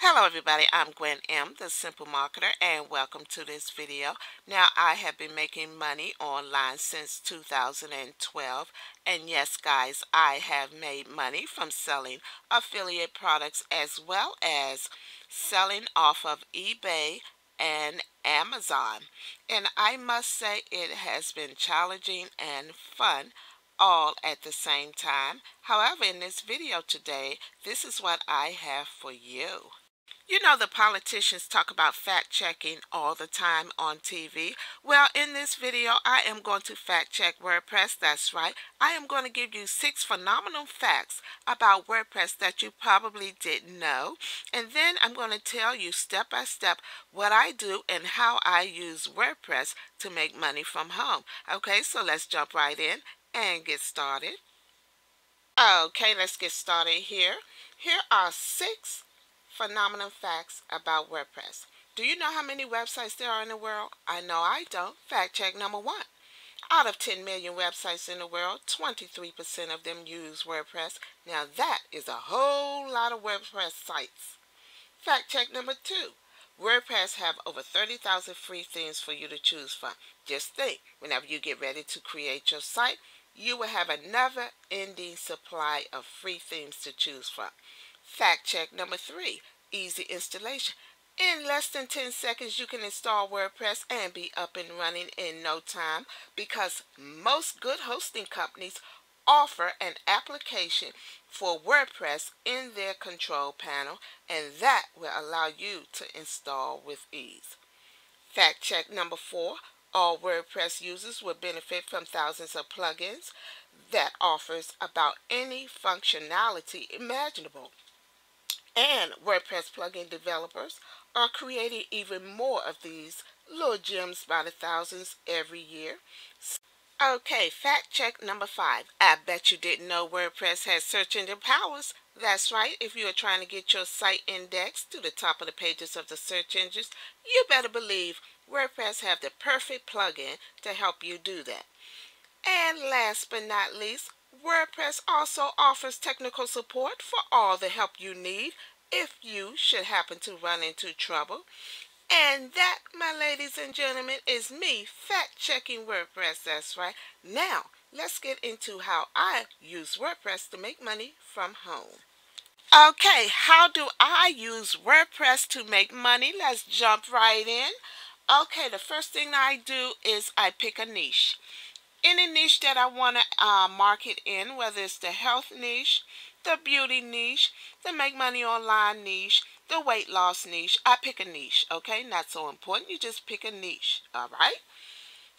Hello everybody, I'm Gwen M, the Simple Marketer, and welcome to this video. Now, I have been making money online since 2012, and yes guys, I have made money from selling affiliate products as well as selling off of eBay and Amazon. And I must say it has been challenging and fun all at the same time. However, in this video today, this is what I have for you. You know, the politicians talk about fact-checking all the time on TV. Well, in this video, I am going to fact-check WordPress. That's right. I am going to give you 6 phenomenal facts about WordPress that you probably didn't know. And then I'm going to tell you step-by-step what I do and how I use WordPress to make money from home. Okay, so let's jump right in and get started. Okay, let's get started here. Here are 6 phenomenal facts about WordPress. Do you know how many websites there are in the world? I know I don't. Fact check number 1. Out of 10 million websites in the world, 23% of them use WordPress. Now that is a whole lot of WordPress sites. Fact check number 2. WordPress have over 30,000 free themes for you to choose from. Just think, whenever you get ready to create your site, you will have a never-ending supply of free themes to choose from. Fact check number 3, easy installation. In less than 10 seconds, you can install WordPress and be up and running in no time because most good hosting companies offer an application for WordPress in their control panel, and that will allow you to install with ease. Fact check number 4, all WordPress users will benefit from thousands of plugins that offers about any functionality imaginable. And WordPress plugin developers are creating even more of these little gems by the thousands every year. Okay, fact check number 5. I bet you didn't know WordPress has search engine powers. That's right, if you are trying to get your site indexed to the top of the pages of the search engines, you better believe WordPress have the perfect plugin to help you do that. And last but not least, WordPress also offers technical support for all the help you need if you should happen to run into trouble. And that, my ladies and gentlemen, is me fact-checking WordPress. That's right. Now, let's get into how I use WordPress to make money from home. Okay, how do I use WordPress to make money? Let's jump right in. Okay, the first thing I do is I pick a niche. Any niche that I want to market in, whether it's the health niche, the beauty niche, the make money online niche, the weight loss niche. I pick a niche, okay? Not so important. You just pick a niche, all right?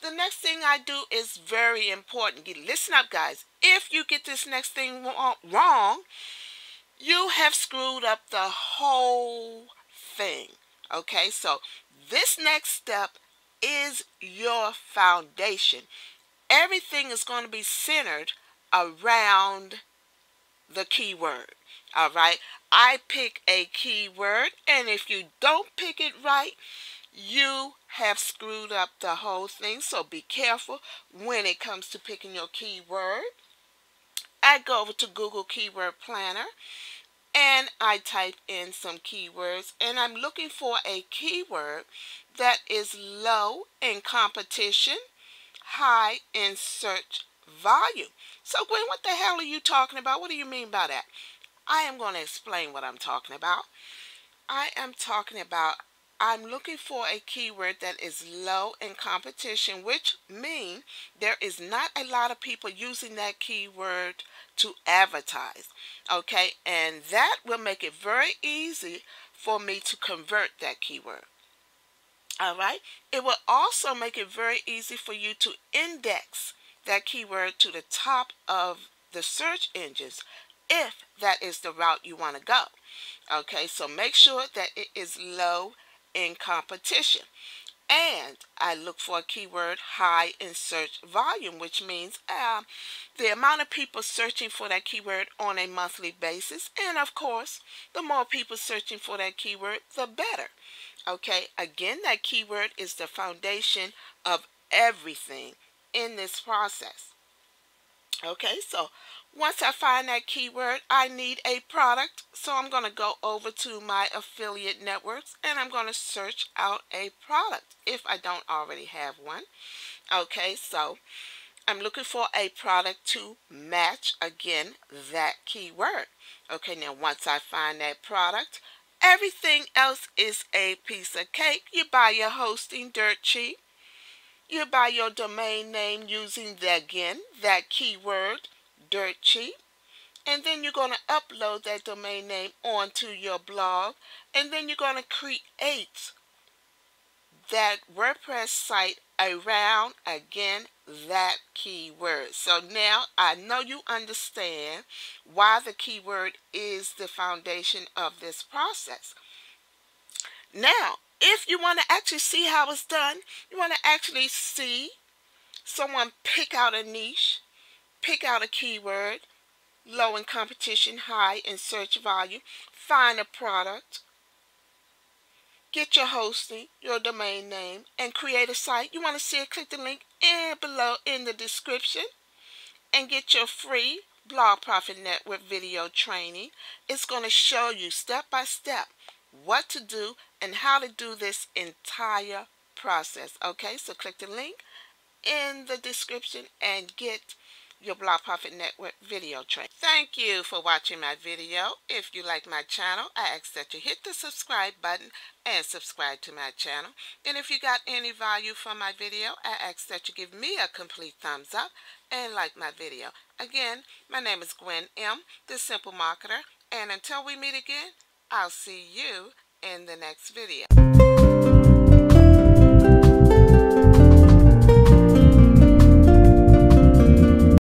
The next thing I do is very important. Listen up, guys. If you get this next thing wrong, you have screwed up the whole thing, okay? So this next step is your foundation. Everything is going to be centered around the keyword, all right? I pick a keyword, and if you don't pick it right, you have screwed up the whole thing, so be careful when it comes to picking your keyword. I go over to Google Keyword Planner, and I type in some keywords, and I'm looking for a keyword that is low in competition, high in search volume. So Gwen, what the hell are you talking about? What do you mean by that? I am going to explain what I'm talking about. I'm looking for a keyword that is low in competition, which means there is not a lot of people using that keyword to advertise. Okay, and that will make it very easy for me to convert that keyword. All right, it will also make it very easy for you to index that keyword to the top of the search engines if that is the route you want to go. Okay, so make sure that it is low in competition. And I look for a keyword high in search volume, which means the amount of people searching for that keyword on a monthly basis. And of course, the more people searching for that keyword, the better. Okay, again, that keyword is the foundation of everything in this process. Okay, so Once I find that keyword, I need a product, so I'm going to go over to my affiliate networks and I'm going to search out a product if I don't already have one. Okay, so I'm looking for a product to match, again, that keyword. Okay, now once I find that product, everything else is a piece of cake. You buy your hosting dirt cheap. You buy your domain name using, that keyword dirt cheap. And then you're going to upload that domain name onto your blog. And then you're going to create that WordPress site around, again, that keyword. So now I know you understand why the keyword is the foundation of this process. Now, if you want to actually see how it's done, you want to actually see someone pick out a niche, pick out a keyword, low in competition, high in search volume, find a product, get your hosting, your domain name, and create a site. You want to see it, click the link below in the description and get your free Blog Profit Network video training. It's going to show you step by step what to do and how to do this entire process. Okay, so click the link in the description and get your Blog Profit Network video training. Thank you for watching my video. If you like my channel, I ask that you hit the subscribe button and subscribe to my channel. And if you got any value from my video, I ask that you give me a complete thumbs up and like my video. Again, my name is Gwen M, the Simple Marketer, and until we meet again, I'll see you in the next video.